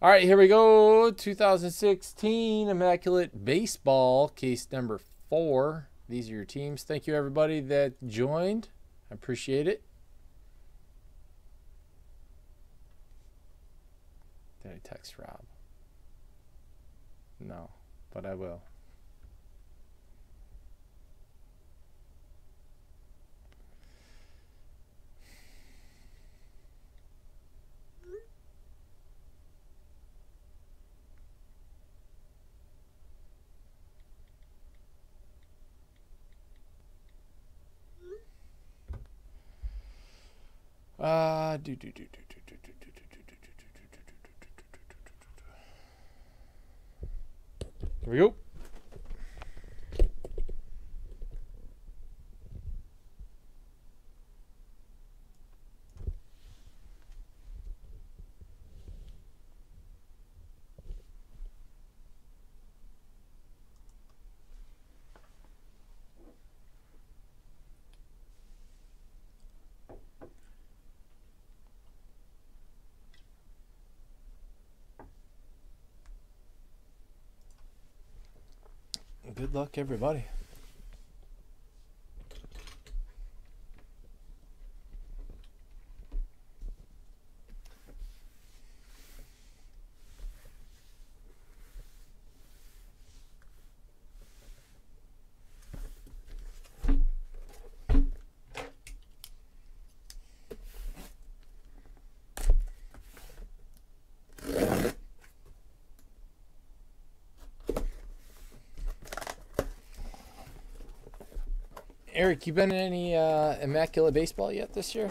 All right, here we go. 2016 Immaculate Baseball, case number 4. These are your teams. Thank you, everybody that joined. I appreciate it. Did I text Rob? No, but I will. Here we go. Good luck, everybody. Eric, you been in any Immaculate Baseball yet this year?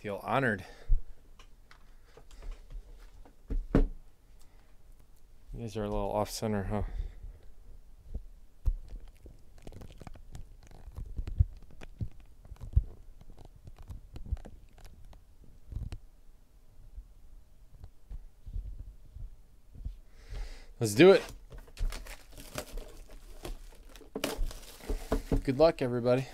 Feel honored. You guys are a little off center, huh? Let's do it. Good luck, everybody.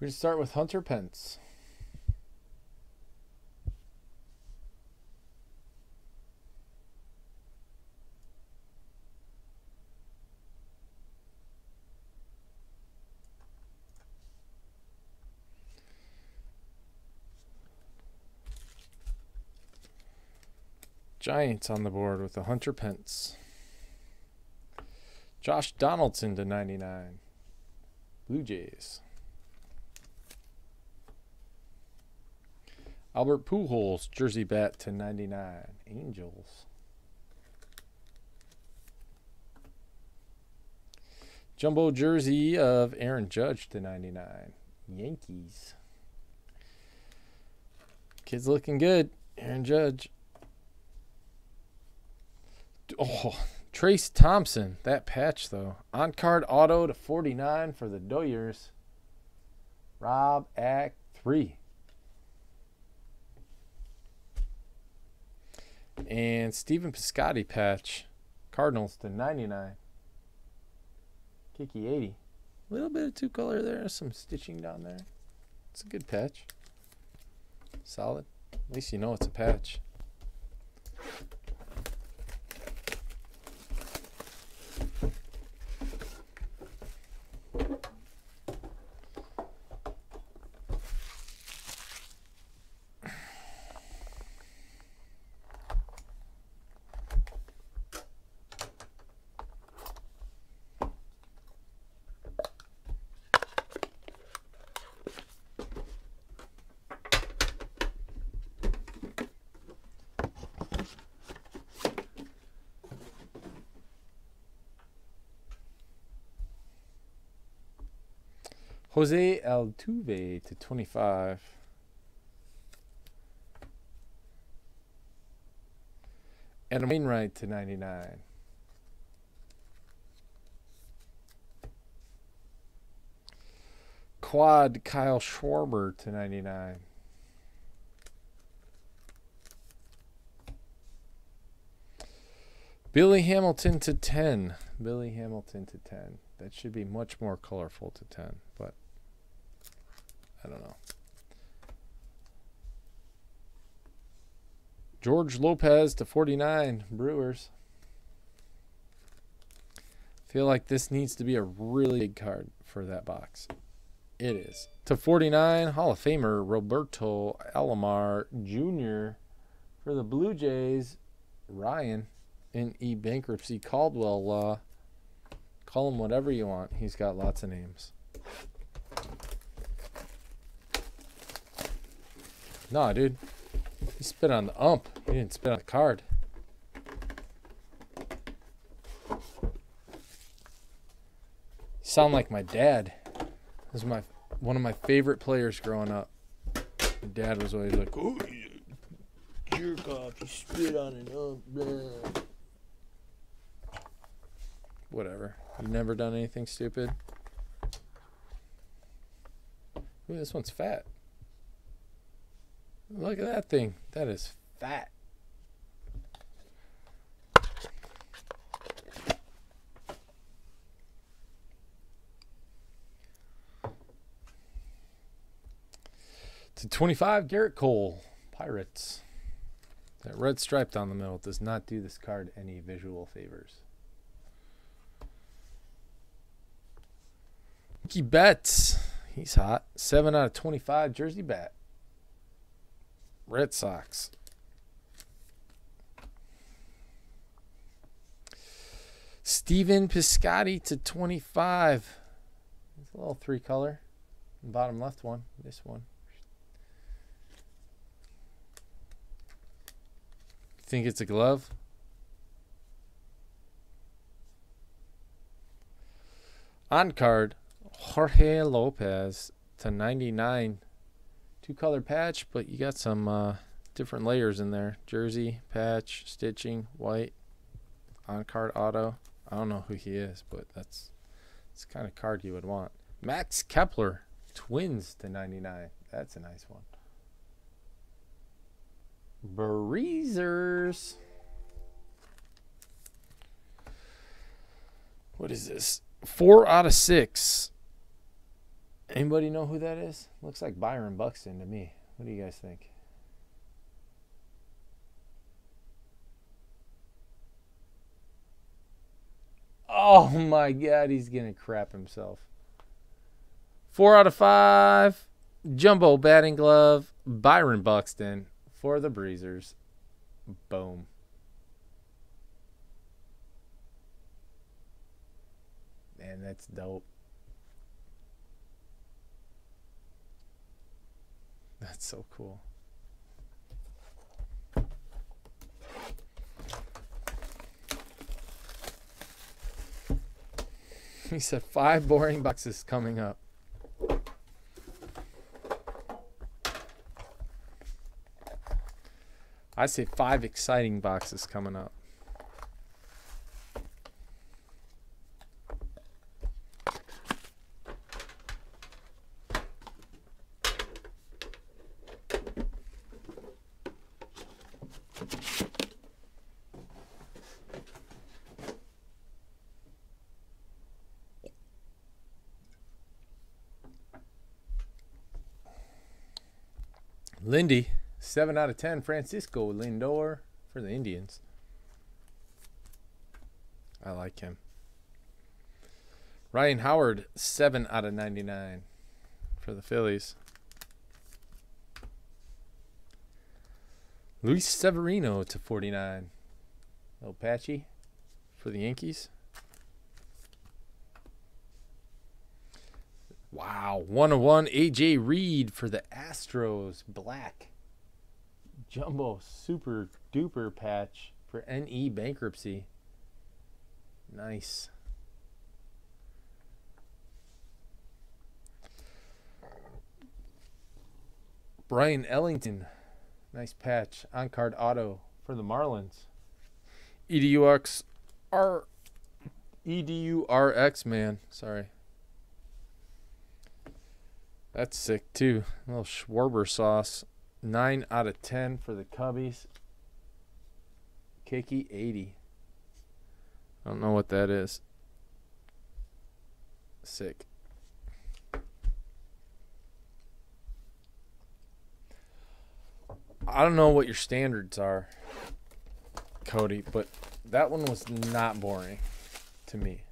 We're going to start with Hunter Pence. Giants on the board with a Hunter Pence. Josh Donaldson /99. Blue Jays. Albert Pujols, jersey bat /99, Angels. Jumbo jersey of Aaron Judge /99, Yankees. Kid's looking good, Aaron Judge. Oh, Trace Thompson, that patch though. On card auto /49 for the Doyers. Rob Act 3. And Stephen Piscotty patch, Cardinals /99. Kiki 80. A little bit of two color there, some stitching down there. It's a good patch. Solid. At least you know it's a patch. Jose Altuve to 25. Adam Wainwright to 99. Quad Kyle Schwarber to 99. Billy Hamilton to 10. Billy Hamilton to 10. That should be much more colorful to 10, but I don't know. George Lopez to 49, Brewers. I feel like this needs to be a really big card for that box. It is. To 49, Hall of Famer Roberto Alomar Jr. For the Blue Jays, Ryan in e-bankruptcy Caldwell law. Call him whatever you want. He's got lots of names. Nah, dude. He spit on the ump. He didn't spit on the card. You sound like my dad. This was one of my favorite players growing up. My dad was always like, "Oh, you jerk off, you spit on an ump." Blah. Whatever. You've never done anything stupid. Ooh, this one's fat. Look at that thing. That is fat. To 25, Garrett Cole, Pirates. That red stripe down the middle does not do this card any visual favors. Mookie Betts, he's hot. 7 out of 25, jersey bat. Red Sox. Stephen Piscotty to 25. It's a little three color. Bottom left one, this one. Think it's a glove? On card, Jorge Lopez to 99. Two-color patch, but you got some different layers in there. Jersey, patch, stitching, white, on-card auto. I don't know who he is, but that's the kind of card you would want. Max Kepler, Twins to 99. That's a nice one. Breezers. What is this? 4 out of 6. Anybody know who that is? Looks like Byron Buxton to me. What do you guys think? Oh my God, he's gonna crap himself. 4 out of 5. Jumbo batting glove. Byron Buxton for the Breezers. Boom. Man, that's dope. That's so cool. He said 5 boring boxes coming up. I say 5 exciting boxes coming up. Lindy, 7 out of 10, Francisco Lindor for the Indians. I like him. Ryan Howard, 7 out of 99 for the Phillies. Luis Severino to 49. Little patchy for the Yankees. Wow, 101 A.J. Reed for the Astros, black. Jumbo super duper patch for NE bankruptcy. Nice. Brian Ellington, nice patch, on-card auto for the Marlins. EDURX, man, sorry. That's sick, too. A little Schwarber sauce. 9 out of 10 for the Cubbies. Kiki 80. I don't know what that is. Sick. I don't know what your standards are, Cody, but that one was not boring to me.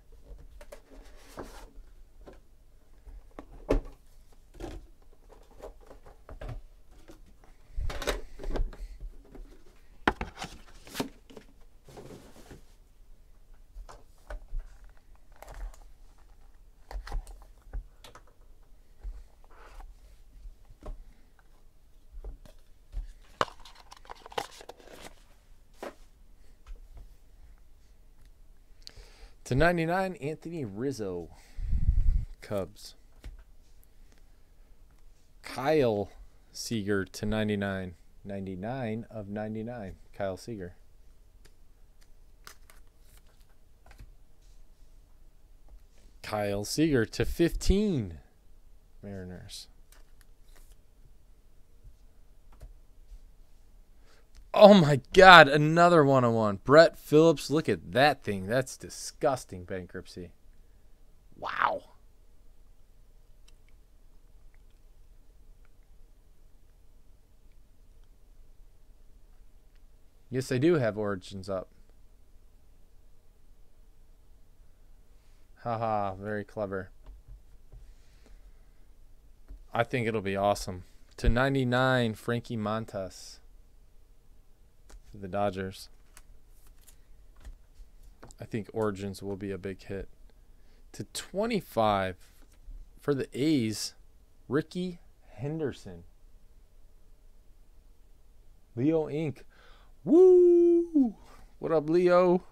/99, Anthony Rizzo, Cubs. Kyle Seager /99. 99 of 99, Kyle Seager. Kyle Seager /15, Mariners. Oh my God, another 101. Brett Phillips, look at that thing. That's disgusting bankruptcy. Wow. Yes, they do have Origins up. Haha, very clever. I think it'll be awesome. /99, Frankie Montas. The Dodgers. I think Origins will be a big hit. /25 for the A's, Ricky Henderson. Leo Inc. Woo! What up, Leo?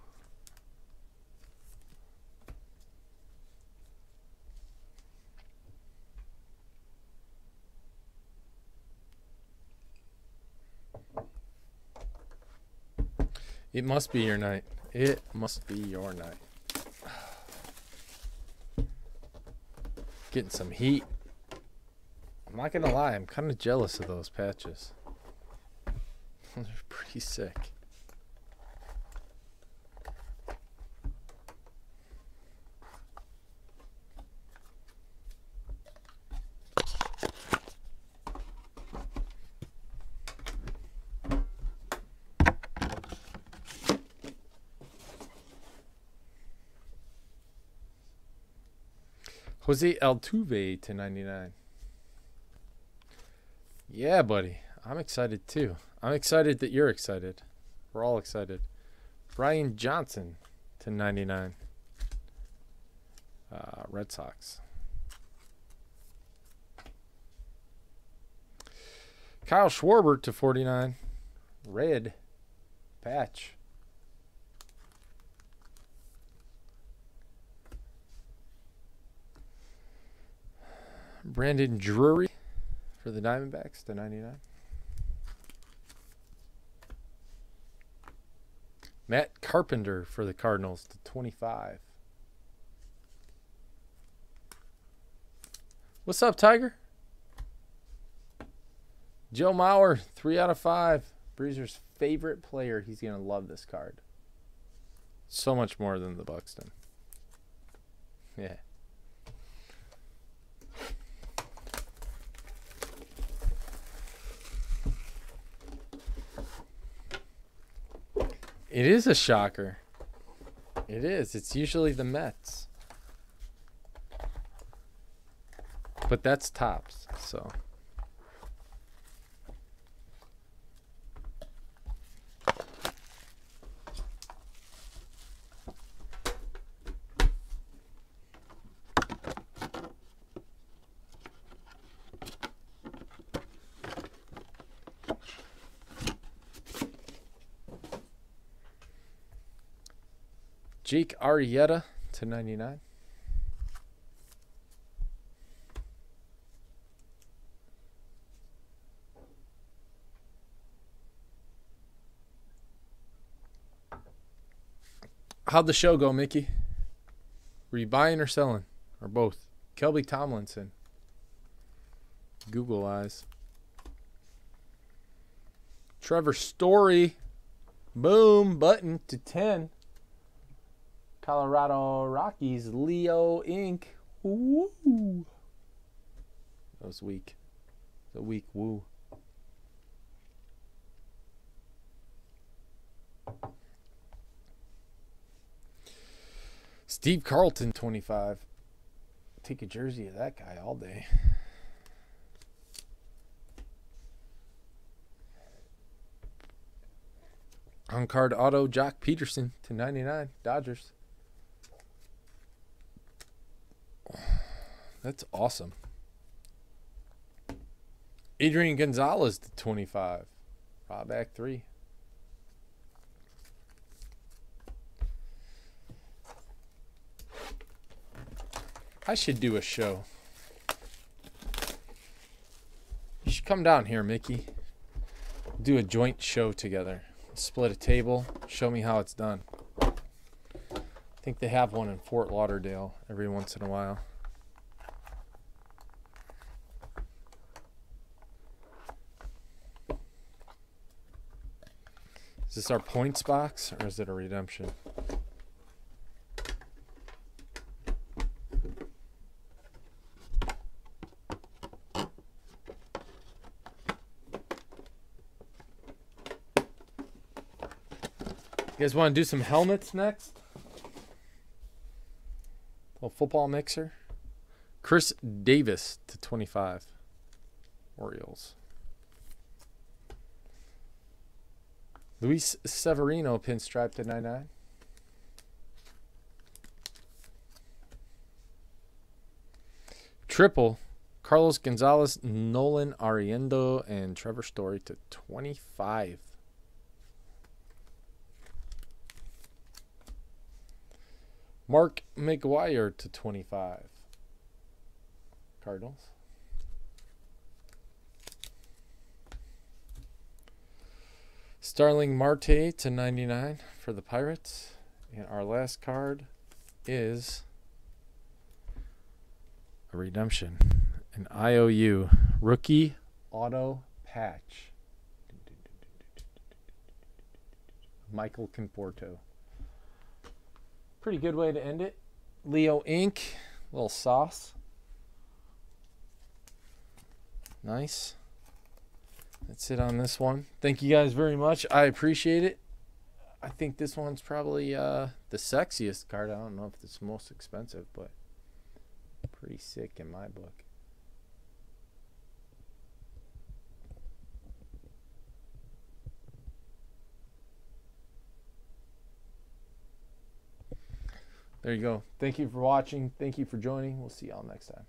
It must be your night. It must be your night. Getting some heat. I'm not going to lie. I'm kind of jealous of those patches. They're pretty sick. Jose Altuve /99. Yeah, buddy. I'm excited, too. I'm excited that you're excited. We're all excited. Brian Johnson /99. Red Sox. Kyle Schwarber /49. Red patch. Brandon Drury for the Diamondbacks /99. Matt Carpenter for the Cardinals /25. What's up, Tiger? Joe Mauer, 3 out of 5. Breezer's favorite player. He's going to love this card. So much more than the Buxton. Yeah. It is a shocker. It is. It's usually the Mets. But that's tops, so. Jake Arietta /99. How'd the show go, Mickey? Were you buying or selling? Or both? Kelby Tomlinson. Google eyes. Trevor Story. Boom. Button to 10. Colorado Rockies. Leo Inc. Woo. That was weak. The weak woo. Steve Carlton, 25. Take a jersey of that guy all day. On card auto, Jock Peterson /99, Dodgers. That's awesome. Adrian Gonzalez /25. Rob Act 3. I should do a show. You should come down here, Mickey. Do a joint show together. Split a table. Show me how it's done. I think they have one in Fort Lauderdale every once in a while. Is this our points box or is it a redemption? You guys want to do some helmets next? Little football mixer. Chris Davis /25. Orioles. Luis Severino pinstripe /99. Triple. Carlos Gonzalez, Nolan Arriendo, and Trevor Story /25. Mark McGuire /25. Cardinals. Starling Marte /99 for the Pirates. And our last card is a redemption. An IOU rookie auto patch. Michael Conforto. Pretty good way to end it. Leo Inc. Little sauce. Nice. That's it on this one. Thank you guys very much. I appreciate it. I think this one's probably the sexiest card. I don't know if it's most expensive, but pretty sick in my book. There you go. Thank you for watching. Thank you for joining. We'll see y'all next time.